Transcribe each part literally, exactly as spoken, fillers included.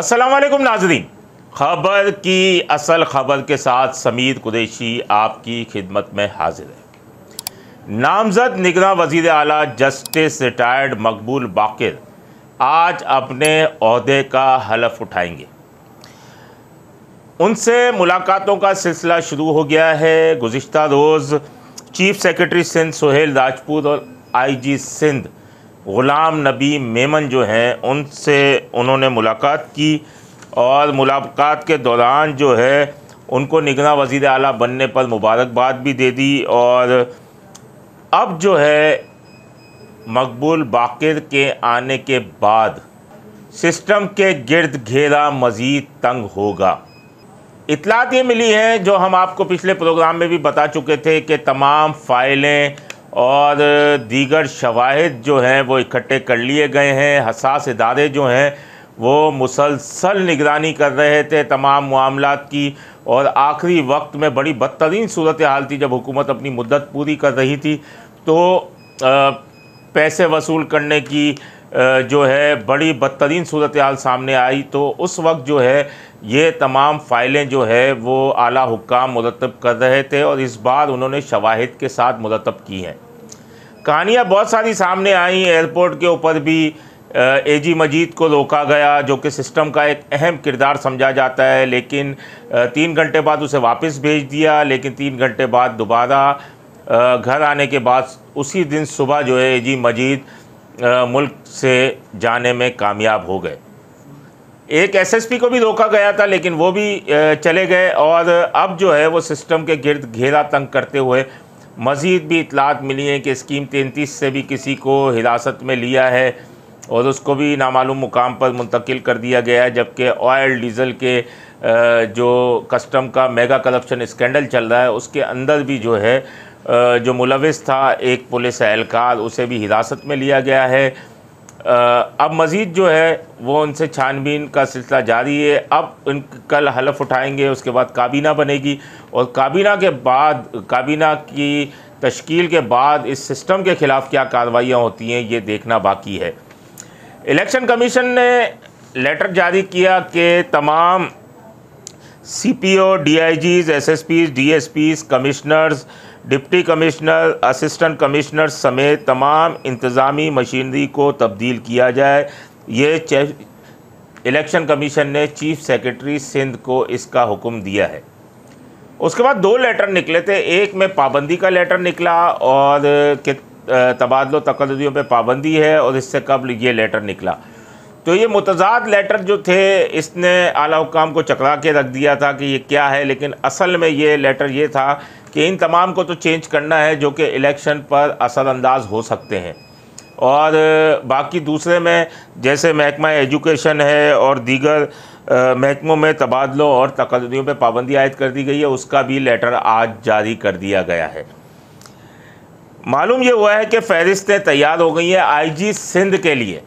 अस्सलाम वालेकुम नाज़रीन, खबर की असल खबर के साथ समीर कुरैशी आपकी खिदमत में हाजिर है। नामजद निगरां वज़ीर आला जस्टिस रिटायर्ड मकबूल बाक़िर आज अपने ओहदे का हलफ उठाएंगे। उनसे मुलाकातों का सिलसिला शुरू हो गया है। गुज़िश्ता रोज़ चीफ सेक्रेटरी सिंध सुहेल राजपूत और आईजी सिंध गुलाम नबी मेमन जो हैं उनसे उन्होंने मुलाकात की और मुलाकात के दौरान जो है उनको निगरां वज़ीर आला बनने पर मुबारकबाद भी दे दी। और अब जो है मकबूल बाक़िर के आने के बाद सिस्टम के गिर्द घेरा मज़ीद तंग होगा। इतलात ये मिली है जो हम आपको पिछले प्रोग्राम में भी बता चुके थे कि तमाम फ़ाइलें और दीगर शवाहिद जो हैं वो इकट्ठे कर लिए गए हैं। हसास इदारे जो हैं वो मुसलसल निगरानी कर रहे थे तमाम मामलात की और आखिरी वक्त में बड़ी बदतरीन सूरत हाल थी। जब हुकूमत अपनी मुद्दत पूरी कर रही थी तो आ, पैसे वसूल करने की आ, जो है बड़ी बदतरीन सूरत हाल सामने आई। तो उस वक्त जो है ये तमाम फ़ाइलें जो है वो आला हुक्काम मुरतब कर रहे थे और इस बार उन्होंने शवाहिद के साथ मुरतब की हैं। कहानियाँ बहुत सारी सामने आईं। एयरपोर्ट के ऊपर भी एजी मजीद को रोका गया जो कि सिस्टम का एक अहम किरदार समझा जाता है, लेकिन तीन घंटे बाद उसे वापस भेज दिया। लेकिन तीन घंटे बाद दोबारा घर आने के बाद उसी दिन सुबह जो है एजी मजीद मुल्क से जाने में कामयाब हो गए। एक एसएसपी को भी रोका गया था लेकिन वो भी चले गए। और अब जो है वो सिस्टम के गिर्द घेरा तंग करते हुए मज़ीद भी इतलात मिली है कि स्कीम तैंतीस से भी किसी को हिरासत में लिया है और उसको भी नामालूम मुकाम पर मुंतकिल कर दिया गया है। जबकि ऑयल डीज़ल के जो कस्टम का मेगा करप्शन स्कैंडल चल रहा है उसके अंदर भी जो है जो मुलविस था एक पुलिस एहलकार उसे भी हिरासत में लिया गया है। अब मज़ीद जो है वो उनसे छानबीन का सिलसिला जारी है। अब इन कल हलफ उठाएंगे, उसके बाद काबीना बनेगी और काबीना के बाद काबीना की तश्कील के बाद इस सिस्टम के ख़िलाफ़ क्या कार्रवाइयाँ होती हैं ये देखना बाकी है। इलेक्शन कमीशन ने लेटर जारी किया कि तमाम C P O, D I Gs, S S Ps, D S Ps, commissioners, deputy commissioner, assistant commissioner समेत तमाम इंतज़ामी मशीनरी को तब्दील किया जाए। ये इलेक्शन कमीशन ने चीफ सेक्रेटरी सिंध को इसका हुक्म दिया है। उसके बाद दो लेटर निकले थे, एक में पाबंदी का लेटर निकला और कि तबादलो तकर्रियों पे पाबंदी है और इससे कबल ये लेटर निकला। तो ये मुतजाद लेटर जो थे इसने आला हुक्काम को चकरा के रख दिया था कि ये क्या है, लेकिन असल में ये लेटर ये था कि इन तमाम को तो चेंज करना है जो कि इलेक्शन पर असरअंदाज हो सकते हैं। और बाकी दूसरे में जैसे महकमा एजुकेशन है और दीगर महकमों में तबादलों और तकर्रियों पर पाबंदी आयद कर दी गई है, उसका भी लेटर आज जारी कर दिया गया है। मालूम ये हुआ है कि फहरिस्तें तैयार हो गई हैं। आईजी सिंध के लिए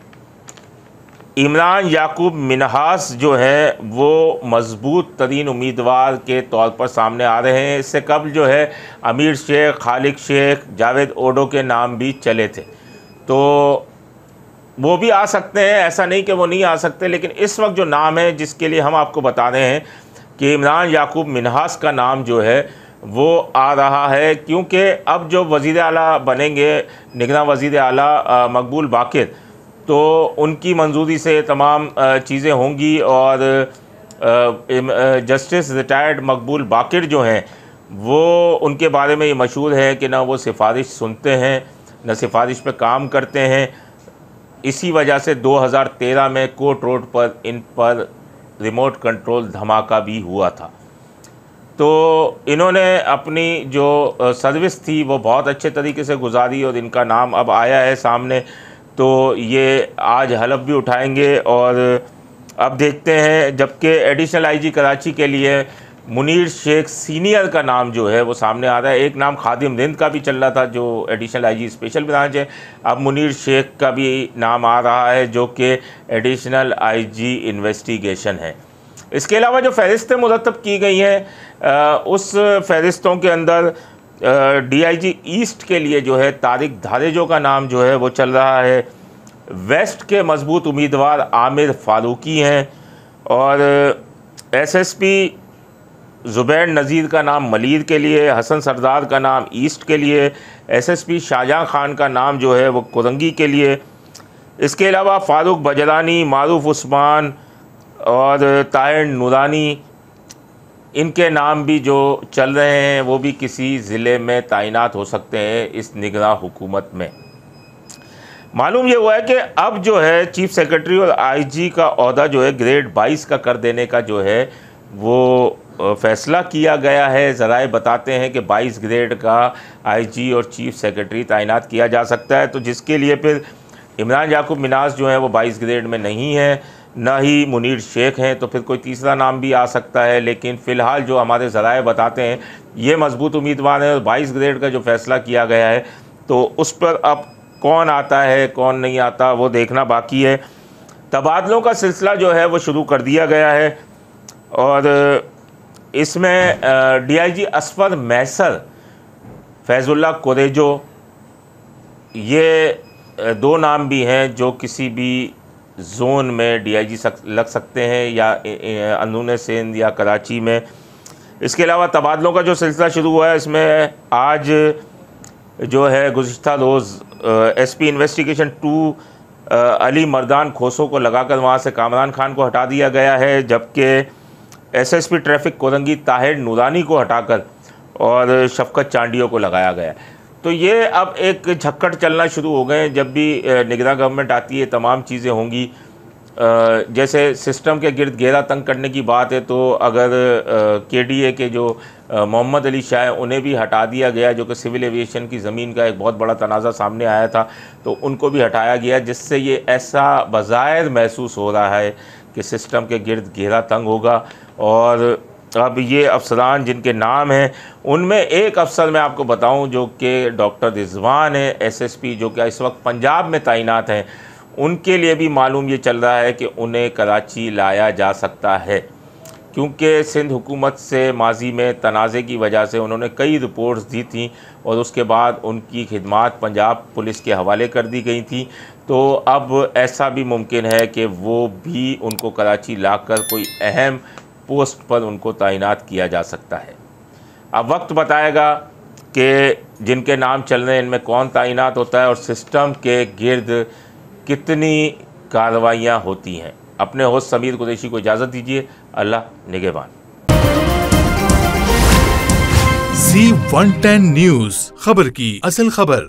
इमरान याकूब मिनहास जो हैं वो मजबूत तरीन उम्मीदवार के तौर पर सामने आ रहे हैं। इससे कबल जो है अमीर शेख, खालिक शेख, जावेद ओडो के नाम भी चले थे, तो वो भी आ सकते हैं, ऐसा नहीं कि वो नहीं आ सकते। लेकिन इस वक्त जो नाम है जिसके लिए हम आपको बता रहे हैं कि इमरान याकूब मिनहास का नाम जो है वो आ रहा है, क्योंकि अब जो वज़ीर आला बनेंगे निगरां वज़ीर आला मकबूल बाक़िर तो उनकी मंजूरी से तमाम चीज़ें होंगी। और जस्टिस रिटायर्ड मकबूल बाक़िर जो हैं वो उनके बारे में ये मशहूर है कि ना वो सिफारिश सुनते हैं ना सिफारिश पे काम करते हैं। इसी वजह से दो हज़ार तेरह में कोर्ट रोड पर इन पर रिमोट कंट्रोल धमाका भी हुआ था। तो इन्होंने अपनी जो सर्विस थी वो बहुत अच्छे तरीके से गुजारी और इनका नाम अब आया है सामने, तो ये आज हलफ भी उठाएंगे। और अब देखते हैं, जबकि एडिशनल आईजी कराची के लिए मुनीर शेख सीनियर का नाम जो है वो सामने आ रहा है। एक नाम खादिम रिंद का भी चल रहा था जो एडिशनल आईजी स्पेशल ब्रांच है, अब मुनीर शेख का भी नाम आ रहा है जो कि एडिशनल आईजी इन्वेस्टिगेशन है। इसके अलावा जो फहरिस्तें मुरतब की गई हैं उस फहरिस्तों के अंदर डीआईजी ईस्ट के लिए जो है तारिक धारेजो का नाम जो है वो चल रहा है। वेस्ट के मजबूत उम्मीदवार आमिर फारूकी हैं और एसएसपी ज़ुबैर नज़ीर का नाम मलीर के लिए, हसन सरदार का नाम ईस्ट के लिए, एसएसपी शाहजहाँ ख़ान का नाम जो है वो कुरंगी के लिए। इसके अलावा फ़ारूक बजलानी, मारूफ उस्मान और तायर नूरानी, इनके नाम भी जो चल रहे हैं वो भी किसी ज़िले में तैनात हो सकते हैं इस निगरां हुकूमत में। मालूम ये हुआ है कि अब जो है चीफ़ सेक्रेटरी और आईजी का ओहदा जो है ग्रेड बाईस का कर देने का जो है वो फ़ैसला किया गया है। ज़राए बताते हैं कि बाईस ग्रेड का आईजी और चीफ़ सेक्रेटरी तैनात किया जा सकता है, तो जिसके लिए फिर इमरान याकूब मिन्हास जो हैं वो बाईस ग्रेड में नहीं है, ना ही मुनीर शेख हैं, तो फिर कोई तीसरा नाम भी आ सकता है। लेकिन फ़िलहाल जो हमारे ज़राए बताते हैं ये मजबूत उम्मीदवार हैं और बाईस ग्रेड का जो फ़ैसला किया गया है तो उस पर अब कौन आता है कौन नहीं आता वो देखना बाकी है। तबादलों का सिलसिला जो है वो शुरू कर दिया गया है और इसमें डीआईजी असफद मैसर, फैज़ुल्लाह कोरेजो, ये दो नाम भी हैं जो किसी भी जोन में डीआईजी लग सकते हैं या अंदरूनी सिंध या कराची में। इसके अलावा तबादलों का जो सिलसिला शुरू हुआ है इसमें आज जो है गुज़िश्ता रोज़ SP investigation two Ali Mardan Khoso को लगाकर वहाँ से कामरान खान को हटा दिया गया है, जबकि एसएसपी ट्रैफिक कोरंगी ताहिर नूरानी को हटाकर और शफ़क़त चांडियो को लगाया गया। तो ये अब एक झक्कड़ चलना शुरू हो गए हैं। जब भी निगरां गवर्नमेंट आती है तमाम चीज़ें होंगी, जैसे सिस्टम के गिरद घेरा तंग करने की बात है तो अगर केडीए के जो मोहम्मद अली शाह उन्हें भी हटा दिया गया जो कि सिविल एविएशन की ज़मीन का एक बहुत बड़ा तनाज़ा सामने आया था, तो उनको भी हटाया गया, जिससे ये ऐसा बज़ाहिर महसूस हो रहा है कि सिस्टम के गिरद घेरा तंग होगा। और अब ये अफसरान जिनके नाम हैं उनमें एक अफसर मैं आपको बताऊं जो कि डॉक्टर रिजवान है एसएसपी, जो कि इस वक्त पंजाब में तैनात हैं, उनके लिए भी मालूम ये चल रहा है कि उन्हें कराची लाया जा सकता है, क्योंकि सिंध हुकूमत से माजी में तनाज़े की वजह से उन्होंने कई रिपोर्ट्स दी थी और उसके बाद उनकी खिदमात पंजाब पुलिस के हवाले कर दी गई थी। तो अब ऐसा भी मुमकिन है कि वो भी उनको कराची लाकर कोई अहम पोस्ट पर उनको तैनात किया जा सकता है। अब वक्त बताएगा कि जिनके नाम चल रहे हैं इनमें कौन तैनात होता है और सिस्टम के गिर्द कितनी कार्रवाइयाँ होती हैं। अपने होस्ट समीर कुरैशी को इजाज़त दीजिए, अल्लाह निगहबान। जी वन टेन न्यूज़, खबर की असल खबर।